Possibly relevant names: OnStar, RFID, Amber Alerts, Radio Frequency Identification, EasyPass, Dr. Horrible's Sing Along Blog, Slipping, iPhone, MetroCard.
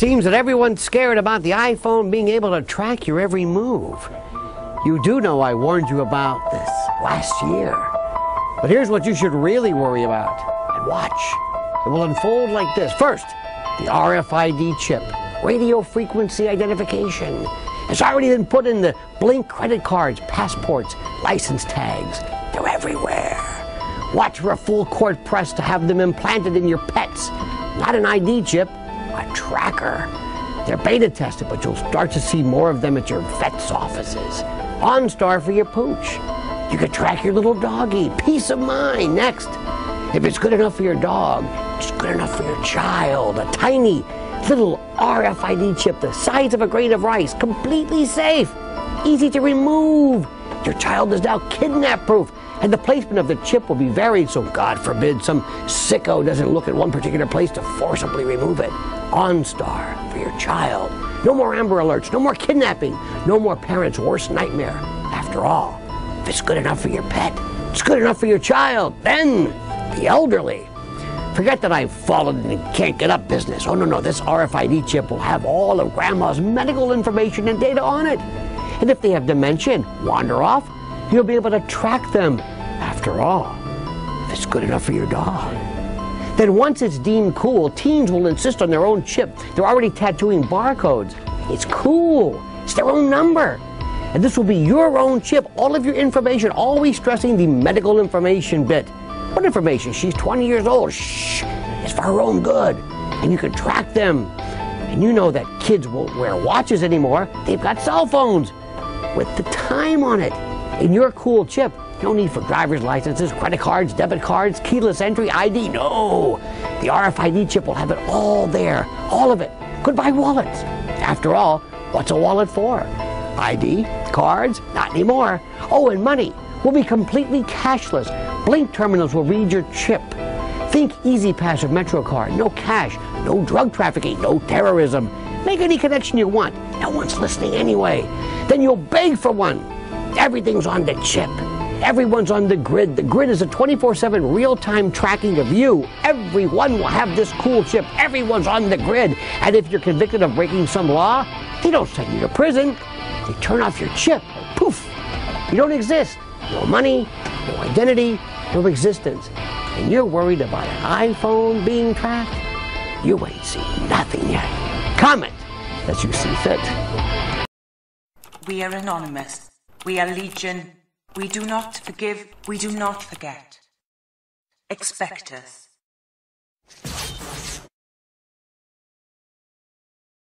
seems that everyone's scared about the iPhone being able to track your every move. You do know I warned you about this last year. But here's what you should really worry about and watch. It will unfold like this. First, the RFID chip, radio frequency identification. It's already been put in the Blink credit cards, passports, license tags. They're everywhere. Watch for a full court press to have them implanted in your pets. Not an ID chip, a tracker. They're beta tested, but you'll start to see more of them at your vet's offices. OnStar for your pooch. You can track your little doggy. Peace of mind. Next, if it's good enough for your dog, it's good enough for your child. A tiny little RFID chip the size of a grain of rice, completely safe, easy to remove. Your child is now kidnap-proof, and the placement of the chip will be varied, so God forbid some sicko doesn't look at one particular place to forcibly remove it. OnStar for your child. No more Amber Alerts, no more kidnapping, no more parents' worst nightmare. After all, if it's good enough for your pet, it's good enough for your child. Then, the elderly. Forget that I've fallen and can't get up business. Oh, no, no, this RFID chip will have all of Grandma's medical information and data on it. And if they have dementia and wander off, you'll be able to track them. After all, if it's good enough for your dog. Then once it's deemed cool, teens will insist on their own chip. They're already tattooing barcodes. It's cool. It's their own number. And this will be your own chip, all of your information, always stressing the medical information bit. What information? She's 20 years old. Shh, it's for her own good. And you can track them. And you know that kids won't wear watches anymore. They've got cell phones with the time on it. In your cool chip, no need for driver's licenses, credit cards, debit cards, keyless entry, ID. No, the RFID chip will have it all there, all of it. Goodbye wallets. After all, what's a wallet for? ID, cards, not anymore. Oh, and money will be completely cashless. Blink terminals will read your chip. Think EasyPass or MetroCard. No cash, no drug trafficking, no terrorism. Make any connection you want. No one's listening anyway. Then you'll beg for one. Everything's on the chip. Everyone's on the grid. The grid is a 24/7 real-time tracking of you. Everyone will have this cool chip. Everyone's on the grid. And if you're convicted of breaking some law, they don't send you to prison. They turn off your chip. Poof. You don't exist. No money, no identity, no existence. And you're worried about an iPhone being tracked? You ain't seen nothing yet. Comment as you see fit. We are anonymous. We are legion. We do not forgive. We do not forget. Expect us.